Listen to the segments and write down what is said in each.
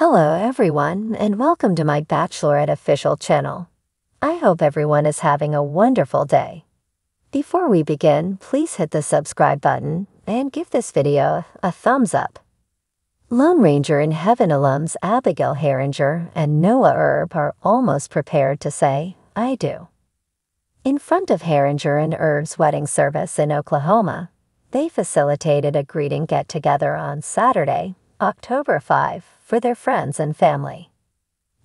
Hello everyone, and welcome to my Bachelorette official channel. I hope everyone is having a wonderful day. Before we begin, please hit the subscribe button and give this video a thumbs up. Lone Ranger in Heaven alums Abigail Herringer and Noah Erb are almost prepared to say, "I do." In front of Herringer and Erb's wedding service in Oklahoma, they facilitated a greeting get-together on Saturday, October 5, for their friends and family.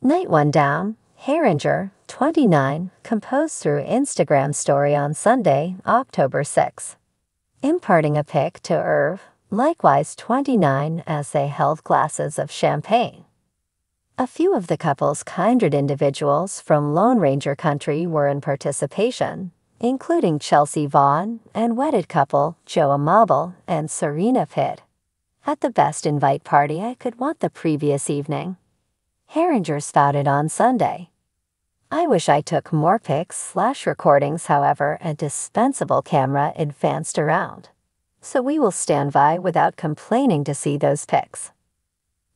Night one down, Herringer, 29, composed through Instagram story on Sunday, October 6, imparting a pic to Erb, likewise 29, as they held glasses of champagne. A few of the couple's kindred individuals from Lone Ranger country were in participation, including Chelsea Vaughn and wedded couple Joey Graziadei and Serena Pitt. At the best invite party I could want the previous evening, Herringer spouted on Sunday. I wish I took more pics/recordings, however a dispensable camera advanced around, so we will stand by without complaining to see those pics.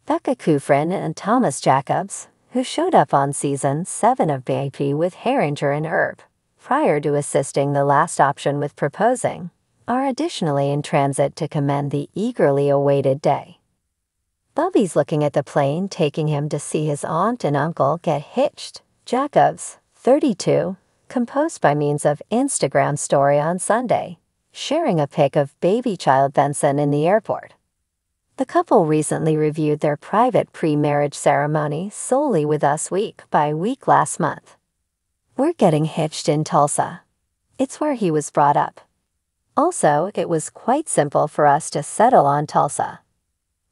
Becca Kufrin and Thomas Jacobs, who showed up on Season 7 of BAP with Herringer and Erb, prior to assisting the last option with proposing, are additionally in transit to commend the eagerly awaited day. Bubby's looking at the plane taking him to see his aunt and uncle get hitched. Jacobs, 32, composed by means of Instagram story on Sunday, sharing a pic of baby child Benson in the airport. The couple recently reviewed their private pre-marriage ceremony solely with us week by week last month. We're getting hitched in Tulsa. It's where he was brought up. Also, it was quite simple for us to settle on Tulsa.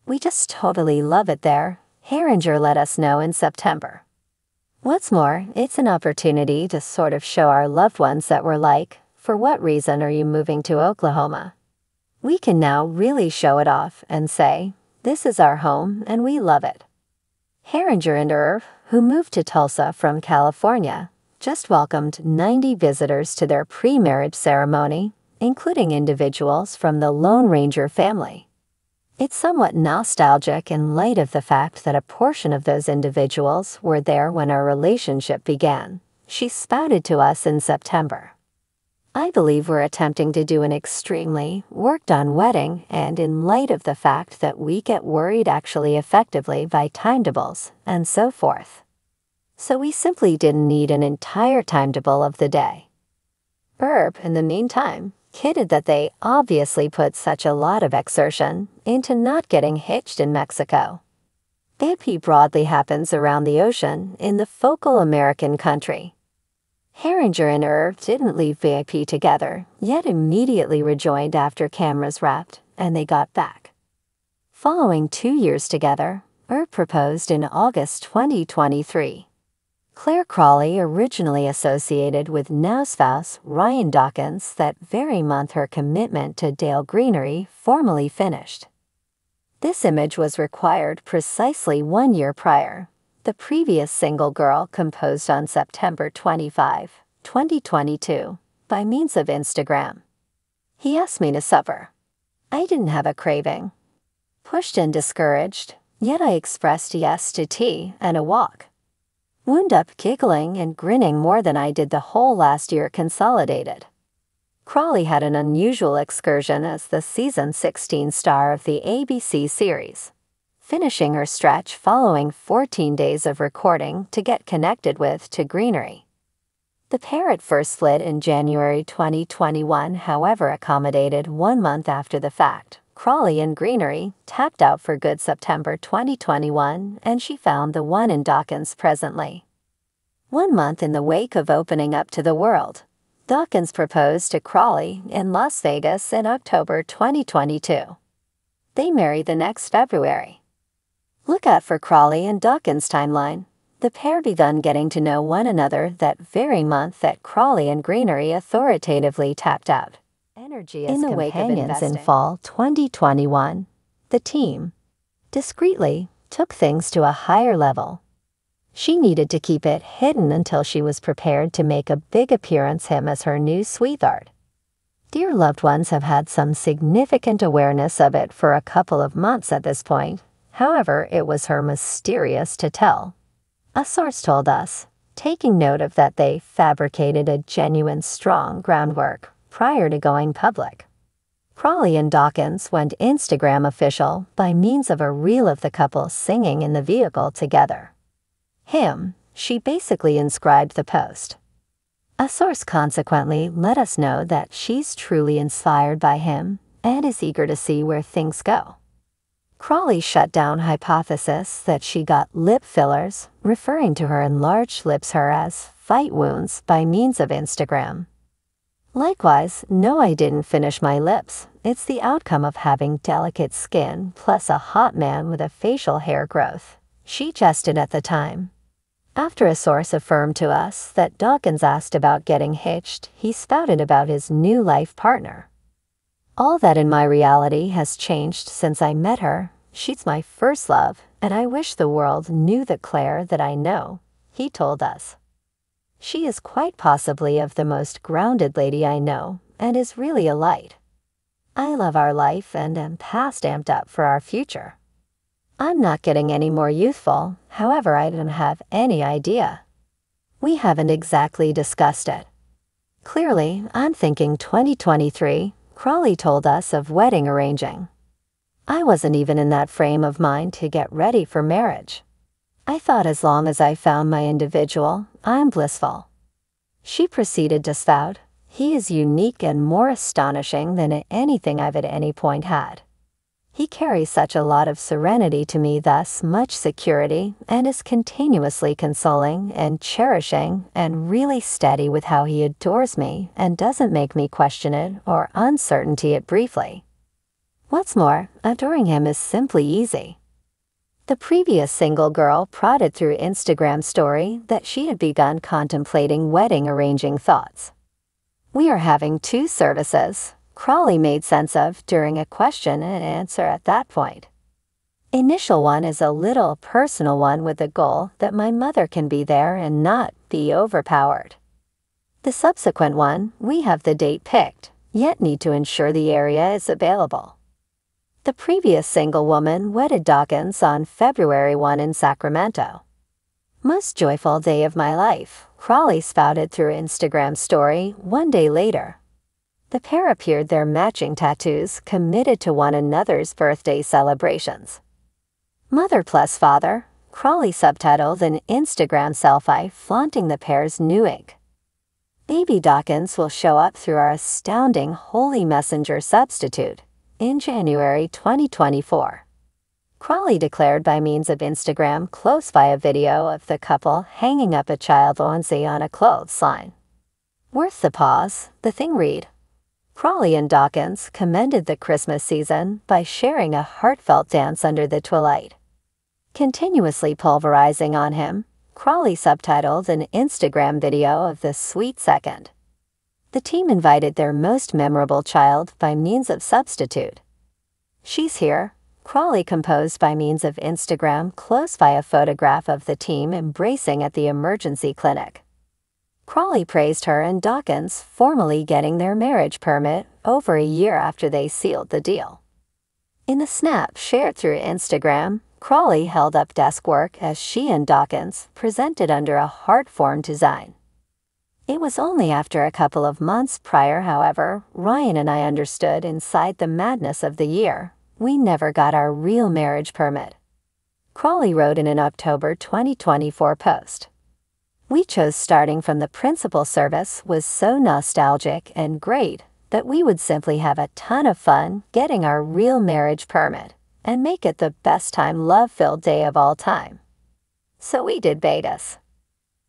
We just totally love it there, Herringer let us know in September. What's more, it's an opportunity to sort of show our loved ones that we're like, for what reason are you moving to Oklahoma? We can now really show it off and say, this is our home and we love it. Herringer and Erb, who moved to Tulsa from California, just welcomed 90 visitors to their pre-marriage ceremony, including individuals from the Lone Ranger family. It's somewhat nostalgic in light of the fact that a portion of those individuals were there when our relationship began, she spouted to us in September. I believe we're attempting to do an extremely worked-on wedding, and in light of the fact that we get worried actually effectively by timetables and so forth. So we simply didn't need an entire timetable of the day. Erb, in the meantime, kidded that they obviously put such a lot of exertion into not getting hitched in Mexico. BAP broadly happens around the ocean in the focal American country. Herringer and Erb didn't leave BAP together, yet immediately rejoined after cameras wrapped, and they got back. Following 2 years together, Erb proposed in August 2023. Claire Crawley, originally associated with now spouse Ryan Dawkins, that very month her commitment to Dale Greenery formally finished. This image was required precisely 1 year prior. The previous single girl composed on September 25, 2022, by means of Instagram. He asked me to supper. I didn't have a craving. Pushed and discouraged, yet I expressed yes to tea and a walk. Wound up giggling and grinning more than I did the whole last year consolidated. Crawley had an unusual excursion as the season 16 star of the ABC series, finishing her stretch following 14 days of recording to get connected with to Greenery. The pair at first split in January 2021, however accommodated 1 month after the fact. Crawley and Greenery tapped out for good September 2021, and she found the one in Dawkins presently. 1 month in the wake of opening up to the world, Dawkins proposed to Crawley in Las Vegas in October 2022. They married the next February. Look out for Crawley and Dawkins' timeline. The pair begun getting to know one another that very month that Crawley and Greenery authoritatively tapped out. In the wake of investing in fall 2021, the team discreetly took things to a higher level. She needed to keep it hidden until she was prepared to make a big appearance him as her new sweetheart. Dear loved ones have had some significant awareness of it for a couple of months at this point. However, it was her mysterious to tell. A source told us, taking note of that they fabricated a genuine strong groundwork prior to going public. Crawley and Dawkins went Instagram official by means of a reel of the couple singing in the vehicle together. She basically inscribed the post. A source consequently let us know that she's truly inspired by him and is eager to see where things go. Crawley shut down hypothesis that she got lip fillers, referring to her enlarged lips as fight wounds by means of Instagram. Likewise, no, I didn't finish my lips. It's the outcome of having delicate skin plus a hot man with a facial hair growth, she jested at the time. After a source affirmed to us that Dawkins asked about getting hitched, he spouted about his new life partner. All that in my reality has changed since I met her. She's my first love, and I wish the world knew the Claire that I know, he told us. She is quite possibly of the most grounded lady I know, and is really a light. I love our life and am past amped up for our future. I'm not getting any more youthful, however I didn't have any idea. We haven't exactly discussed it. Clearly, I'm thinking 2023, Crawley told us of wedding arranging. I wasn't even in that frame of mind to get ready for marriage. I thought as long as I found my individual, I'm blissful. She proceeded to spout, he is unique and more astonishing than anything I've at any point had. He carries such a lot of serenity to me, thus much security, and is continuously consoling and cherishing and really steady with how he adores me and doesn't make me question it or uncertainty it briefly. What's more, adoring him is simply easy. The previous single girl prodded through Instagram story that she had begun contemplating wedding arranging thoughts. We are having two services, Crawley made sense of during a question and answer at that point. Initial one is a little personal one with the goal that my mother can be there and not be overpowered. The subsequent one, we have the date picked, yet need to ensure the area is available. The previous single woman wedded Dawkins on February 1 in Sacramento. Most joyful day of my life, Crawley spouted through Instagram story one day later. The pair appeared their matching tattoos committed to one another's birthday celebrations. Mother plus father, Crawley subtitled an Instagram selfie flaunting the pair's new ink. Baby Dawkins will show up through our astounding Holy Messenger substitute in January 2024. Crawley declared by means of Instagram close by a video of the couple hanging up a child onesie on a clothesline. Worth the pause, the thing read. Crawley and Dawkins commended the Christmas season by sharing a heartfelt dance under the twilight. Continuously pulverizing on him, Crawley subtitled an Instagram video of the sweet second. The team invited their most memorable child by means of substitute. She's here, Crawley composed by means of Instagram close by a photograph of the team embracing at the emergency clinic. Crawley praised her and Dawkins formally getting their marriage permit over a year after they sealed the deal. In the snap shared through Instagram, Crawley held up desk work as she and Dawkins presented under a heart-formed design. It was only after a couple of months prior, however, Ryan and I understood inside the madness of the year, we never got our real marriage permit. Crawley wrote in an October 2024 post. We chose starting from the principal service was so nostalgic and great that we would simply have a ton of fun getting our real marriage permit and make it the best time love-filled day of all time. So we did betas.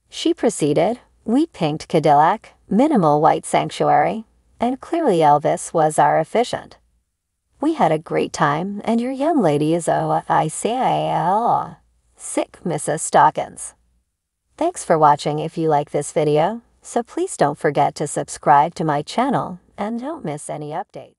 She proceeded, we pinked Cadillac, minimal white sanctuary, and clearly Elvis was our efficient. We had a great time and your young lady is sick, Mrs. Dawkins. Thanks for watching. If you like this video, so please don't forget to subscribe to my channel and don't miss any updates.